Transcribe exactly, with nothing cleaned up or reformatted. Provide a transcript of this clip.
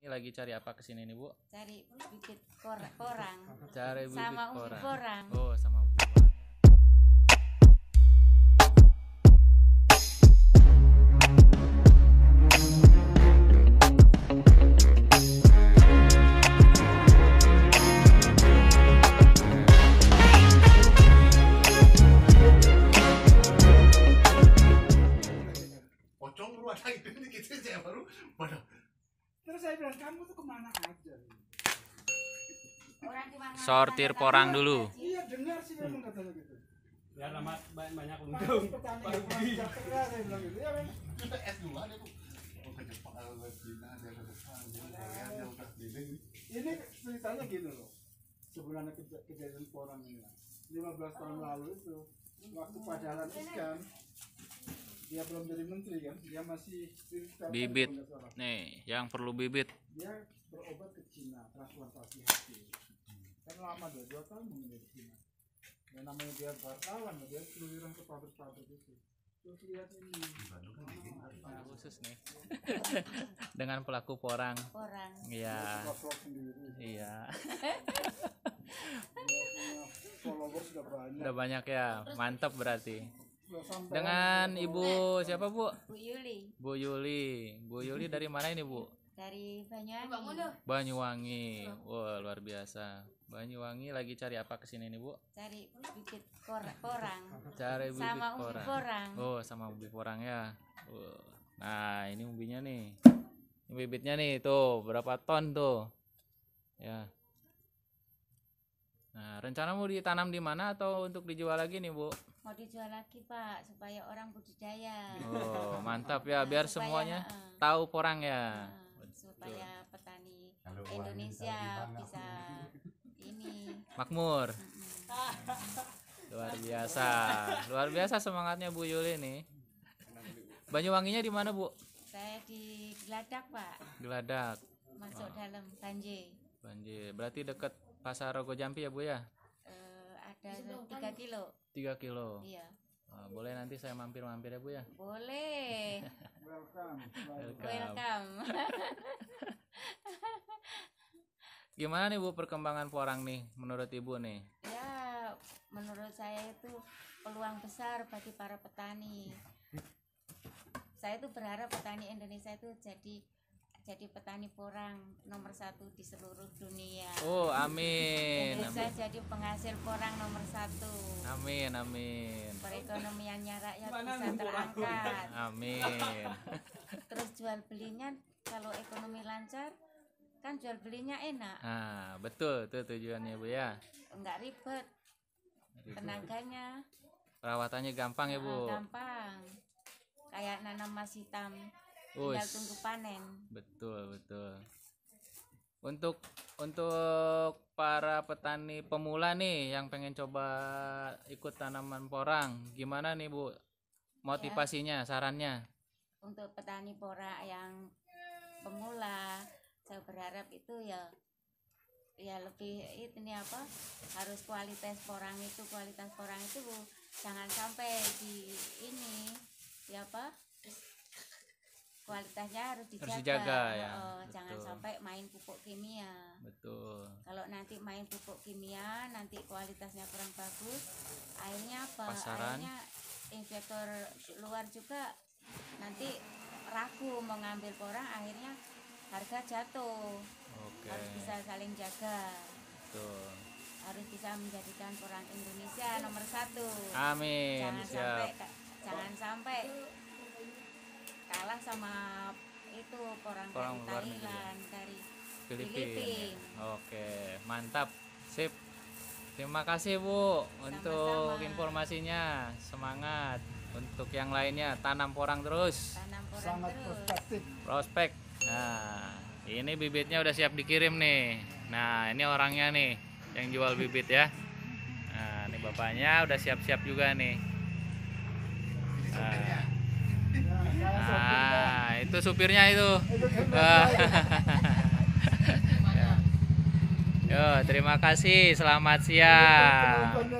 Ini lagi cari apa kesini nih, Bu? Cari bibit porang. Cari bibit sama porang. porang. Oh, sama buah. Pocong lu ada itu nih gitu saya baru pada. Terus saya bilang kamu tuh kemana aja? Orang dimana? Sortir porang dulu. Iya dengar sih dia mengatakan gitu. Ya lama banyak untung. Baru beli. Saya bilang gitu ya. Kita es dulu aja tuh. Ke Jepang, ke Cina, dia ke Jepang, dia udah keliling. Ini ceritanya gitu loh. Sebelum ada kejadian porang ini, lima belas tahun lalu itu waktu pajalan ikan. Dia belum jadi menteri kan, dia masih bibit nih yang perlu bibit. Dia berobat ke Cina, transplantasi hati. Kan lama dua dua tahun mengenai di Cina. Dan namanya dia wartawan, dia keluyuran ke pabrik-pabrik itu. Terus lihat ini, nah, khusus nih dengan pelaku porang. Porang. Iya. Iya. Follower sudah banyak. Sudah banyak ya, mantap berarti. Dengan Ibu siapa, Bu? Bu Yuli. Bu Yuli. Bu Yuli dari mana ini, Bu? Dari Banyuwangi. Banyuwangi. Wah, luar biasa. Banyuwangi lagi cari apa kesini nih, Bu? Cari bibit porang. Cari bibit sama porang. porang. Oh, sama ubi porang ya. Nah, ini umbinya nih. Ini bibitnya nih, tuh berapa ton tuh? Ya. Nah, rencana mau ditanam di mana atau untuk dijual lagi nih, Bu? Mau dijual lagi, Pak, supaya orang budidaya. Oh, mantap ya, biar supaya, semuanya uh, tahu porang ya. Uh, supaya petani halo, Indonesia bisa, bisa ini makmur. Mm-hmm. Luar biasa. Luar biasa semangatnya Bu Yuli nih. Banyuwanginya di mana, Bu? Saya di Geladak, Pak. Geladak. Masuk oh. dalam Banjir. Banjir. Berarti dekat Pasar Rogo Jampi ya, Bu ya? Uh, ada tiga kilo. tiga kilo. Iya. Nah, boleh nanti saya mampir-mampir ya, Bu ya? Boleh. Welcome. Welcome. Welcome. Gimana nih, Bu, perkembangan porang nih menurut Ibu nih? Ya, menurut saya itu peluang besar bagi para petani. Saya itu berharap petani Indonesia itu jadi jadi petani porang nomor satu di seluruh dunia. Oh, amin. Indonesia jadi penghasil porang nomor satu. Amin, amin. Perekonomiannya rakyat bisa terangkat. Amin. Terus jual belinya kalau ekonomi lancar, kan jual belinya enak. Ah, betul tuh tujuannya, Bu ya. Enggak ribet. Tenaganya. Perawatannya gampang ya, Bu. Ah, gampang. Kayak nanam mas hitam. Tinggal tunggu panen. Betul, betul. Untuk untuk para petani pemula nih yang pengen coba ikut tanaman porang, gimana nih, Bu? Motivasinya, ya, sarannya? Untuk petani porang yang pemula, saya berharap itu ya ya lebih ini apa? Harus kualitas porang itu, kualitas porang itu, Bu. Jangan sampai di ini ya apa? Kualitasnya harus dijaga, harus dijaga ya. Oh, jangan sampai main pupuk kimia. Betul. Kalau nanti main pupuk kimia, nanti kualitasnya kurang bagus, akhirnya apa? Pasaran. Akhirnya investor luar juga nanti ragu mengambil porang, akhirnya harga jatuh. Okay. Harus bisa saling jaga. Betul. Harus bisa menjadikan porang Indonesia nomor satu. Amin. Jangan siap. sampai, jangan sampai. kalah sama itu porang dari Thailand, dari Filipina. Oke, mantap, sip. Terima kasih, Bu. Sama-sama. Untuk informasinya, semangat. Untuk yang lainnya, tanam porang terus. Tanam porang sangat terus. Prospektif. Prospek. Nah, ini bibitnya udah siap dikirim nih. Nah, ini orangnya nih yang jual bibit ya. Nah, ini bapaknya udah siap-siap juga nih. Nah, nah itu supirnya itu. Yo, terima kasih, selamat siang.